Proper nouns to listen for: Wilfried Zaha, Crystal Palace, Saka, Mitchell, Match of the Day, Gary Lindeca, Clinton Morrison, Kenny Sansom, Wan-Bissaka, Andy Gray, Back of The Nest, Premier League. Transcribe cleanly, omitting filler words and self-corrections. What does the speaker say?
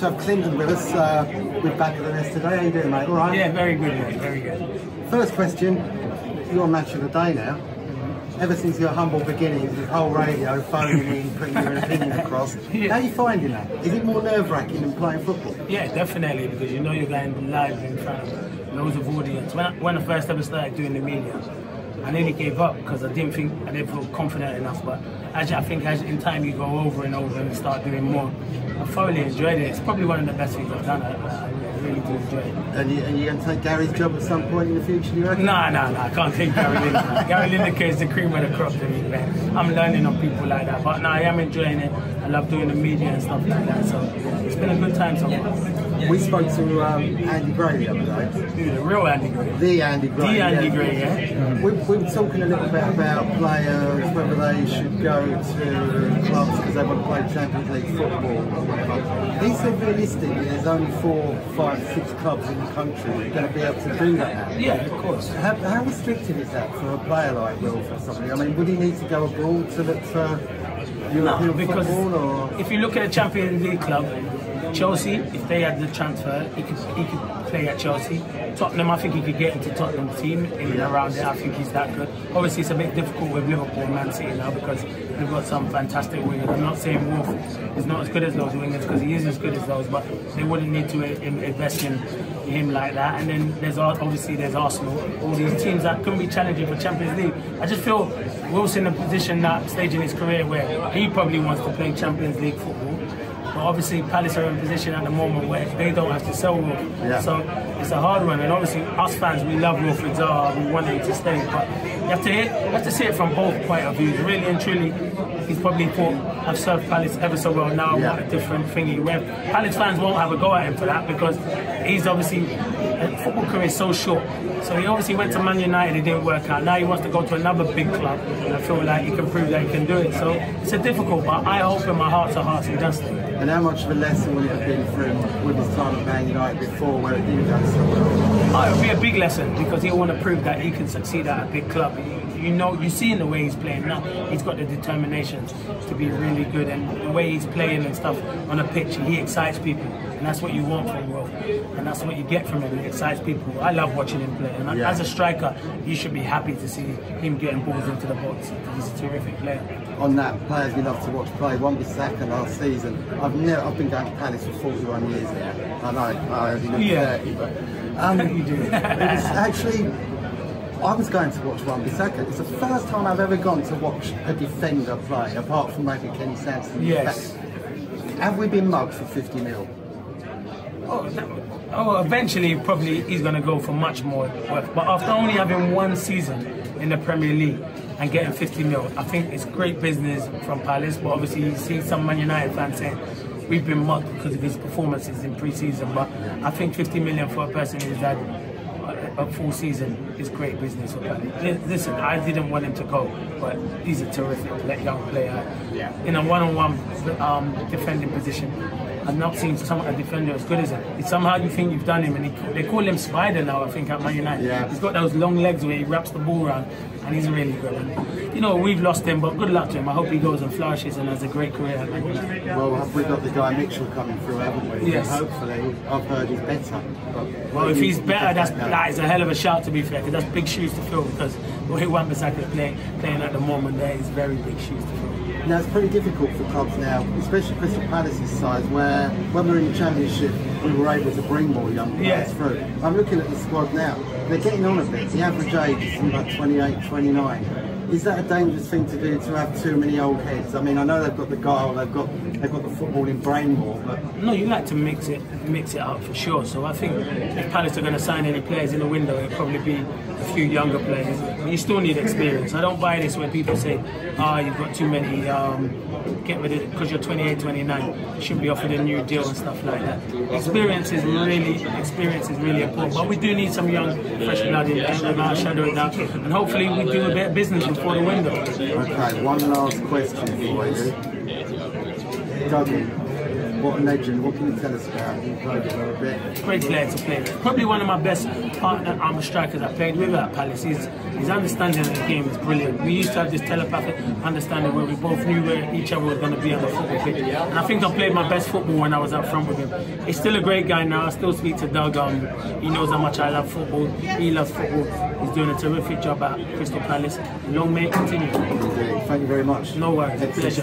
to have Clinton with us, with Back of the Nest today. How you doing, mate? All right? Yeah, very good, mate. Very good. First question, you're Match of the Day now. Ever since your humble beginnings with whole radio, phoning in, putting your opinion across, yeah. How are you finding that? Is it more nerve-wracking than playing football? Yeah, definitely, because you know you're going live in front of loads of audience. When I first ever started doing the media, I nearly gave up because I didn't feel confident enough. But I think in time you go over and over and start doing more. I thoroughly enjoyed it. It's probably one of the best things I've done. I really do enjoy it. And you going to take Gary's job at some point in the future, you reckon? No, I can't take Gary Lindeca. Gary Lindeca is the cream of the crop to me, man. I'm learning on people like that. But no, I am enjoying it. I love doing the media and stuff like that. So it's been a good time so far. We spoke to Andy Gray the other day. Dude, the real Andy Gray. The Andy Gray, yeah. We were talking a little bit about players, whether they should go to clubs because they want to play Champions League football or whatever. He said realistically there's only 4, 5, 6 clubs in the country that are going to be able to do that. Yeah, of course. How restrictive is that for a player like Wilf or something? I mean, would he need to go abroad to look for European football? Or? If you look at a Champions League club, Chelsea, if they had the transfer, he could play at Chelsea. Tottenham, I think he could get into Tottenham team in and around there. I think he's that good. Obviously, it's a bit difficult with Liverpool and Man City now because they've got some fantastic wingers. I'm not saying Wolf is not as good as those wingers because he is as good as those, but they wouldn't need to invest in him like that. And then there's Arsenal, all these teams that couldn't be challenging for Champions League. I just feel Wilf's in a position, that stage in his career where he probably wants to play Champions League football. But obviously, Palace are in a position at the moment where they don't have to sell Wolf. Yeah. So it's a hard one. And obviously, us fans, we love Wilfried Zaha. We want him to stay. But you have to see it from both point of views. Really and truly, he's probably thought, I've served Palace ever so well now. Yeah. What a different thingy. Where Palace fans won't have a go at him for that because he's obviously, his football career is so short. So he obviously went to Man United, it didn't work out. Now he wants to go to another big club. And I feel like he can prove that he can do it. So it's a difficult, but I hope in my heart to heart he does it. And how much of a lesson would it have been for him with his time at Man United before where it didn't go so well? Oh, it would be a big lesson because he'll want to prove that he can succeed at a big club. You know, you see in the way he's playing now, he's got the determination to be really good, and the way he's playing and stuff on a pitch, he excites people. And that's what you want from Wolf, and that's what you get from him. It excites people. I love watching him play, and yeah. As a striker, you should be happy to see him getting balls into the box. He's a terrific player. On that, players we love to watch play. One was Saka last season. I've been going to Palace for 41 years now. I know, I only look 30, but you do. It was actually. I was going to watch Wan-Bissaka. It's the first time I've ever gone to watch a defender play, apart from maybe Kenny Sansom. Yes. Have we been mugged for 50 mil? Oh, eventually, probably he's going to go for much more work. But after only having one season in the Premier League and getting 50 mil, I think it's great business from Palace. But obviously, you see some Man United fans saying we've been mugged because of his performances in pre-season. But I think 50 million for a person who's had a full season is great business. Listen, I didn't want him to go, but he's a terrific young player. Yeah. In a one-on-one defending position, I've not seen a defender as good as him. It's somehow you think you've done him, and they call him Spider now, I think, at Man United. Yeah. He's got those long legs where he wraps the ball around, and he's really good. And, you know, we've lost him, but good luck to him. I hope he goes and flourishes and has a great career. Well, we've got the guy Mitchell coming through, haven't we? Yes. So hopefully, I've heard he's better. Well, if he's better, that is a hell of a shout, to be fair, because that's big shoes to fill, because the way Wan-Bissaka is playing at the moment, there is very big shoes to fill. Now, it's pretty difficult for clubs now, especially Crystal Palace's size, where when we were in the Championship, we were able to bring more young players through. I'm looking at the squad now. They're getting on a bit. The average age is about 28, 29. Is that a dangerous thing to do, to have too many old heads? I mean, I know they've got the guile, they've got the footballing brain more, but... No, you like to mix it up for sure. So I think if Palace are going to sign any players in the window, it'll probably be a few younger players. But you still need experience. I don't buy this when people say, you've got too many, get rid of it because you're 28, 29. You shouldn't be offered a new deal and stuff like that. Experience is really important. But we do need some young, fresh blood in there, without shadowing that. And hopefully we do a bit of business for the window. Okay, one last question for you. What a legend. What can you tell us about him? Great player to play with. Probably one of my best armour strikers I played with at Palace. His understanding of the game is brilliant. We used to have this telepathic understanding where we both knew where each other was going to be on the football pitch. And I think I played my best football when I was up front with him. He's still a great guy now. I still speak to Doug. He knows how much I love football. He loves football. He's doing a terrific job at Crystal Palace. Long may it continue. Thank you very much. No worries. It's a pleasure.